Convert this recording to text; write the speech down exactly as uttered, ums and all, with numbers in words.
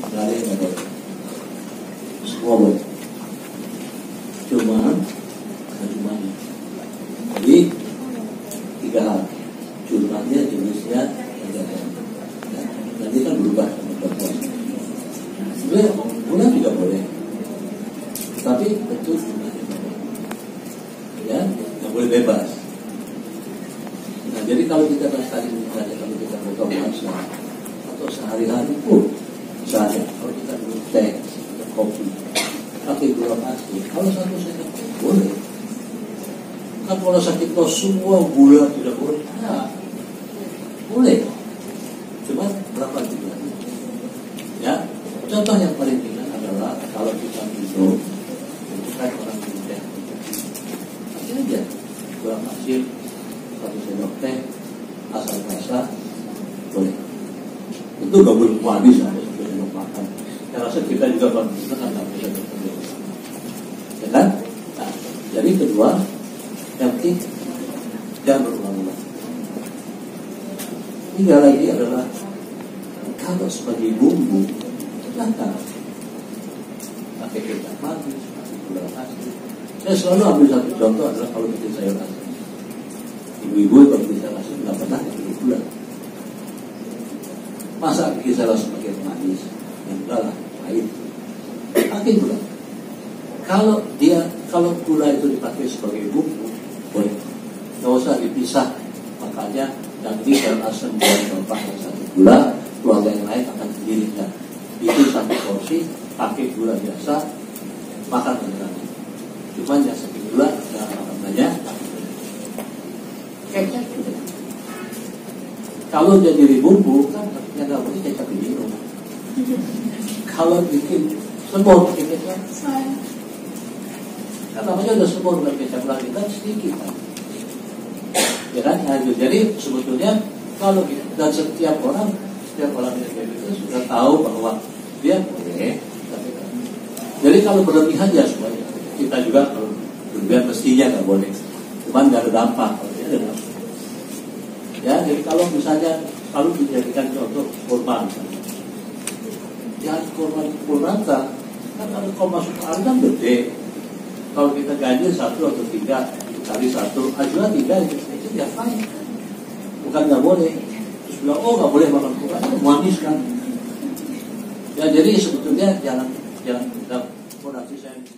dalil dalil semua boleh, cuma kecuali jadi tiga hal. Curmatnya jenisnya nah, nanti kan berubah sebenarnya boleh juga boleh, tapi betul ya nggak boleh bebas. Nah jadi kalau kita tadi misalnya kalau kita berkomunikasi atau sehari-hari pun misalnya kalau kita minum teh atau kopi pakai gula pasir, kalau satu sendok boleh kan, kalau sakit kok semua gula tidak boleh. Nah, boleh cuma berapa jumlah ya. Contoh yang paling ringan adalah kalau kita minum bukan orang muda masih aja gula pasir satu sendok teh asal basah boleh. Itu gak boleh manis harus boleh makan. Saya rasa kita juga kalau kita kan gak bisa berpikir, ya kan? Nah, jadi kedua yang penting jangan berulang-ulang. Tiga lagi adalah kalau sebagai bumbu terlantar pakai kecap manis, pakai gula pasir. Saya selalu ambil satu contoh adalah kalau bikin sayur asam. Ibu-ibu kalau bikin sayur asam nggak pernah pakai gula. Masa bikin salah semakin manis yang udahlah pahit pakai gula. Kalau dia kalau gula itu dipakai sebagai bumbu boleh, nggak usah dipisah. Makanya nanti kalau asam buat contoh yang satu gula, keluarga yang lain akan sendiri kan. Itu satu porsi pakai gula biasa makan beneran. Cuma yang satu gula nggak makan banyak. Kecap juga. Kalau dia jadi bumbu kan yang nggak boleh kecap diminum. Kalau bikin semur pakai kecap, kan namanya udah semur pakai kecap lagi kan sedikit kan. Ya kan? Nah, jadi sebetulnya kalau dan setiap orang setiap orang yang kayak itu sudah tahu bahwa dia boleh. Jadi kalau berlebihan ya semuanya kita juga kalau berlebihan mestinya nggak boleh. Cuman nggak ada dampak kalau dia ada dampak. Ya, jadi kalau misalnya kalau dijadikan contoh korban, ya korban korbannya kan kalau kau masuk angin gede, kalau kita ganjil satu atau tiga kali satu, ajulah tiga itu tidak fine, bukan nggak boleh. Terus bilang oh nggak boleh makan korban, manis kan? Ya jadi sebetulnya jangan jangan tidak korban saya.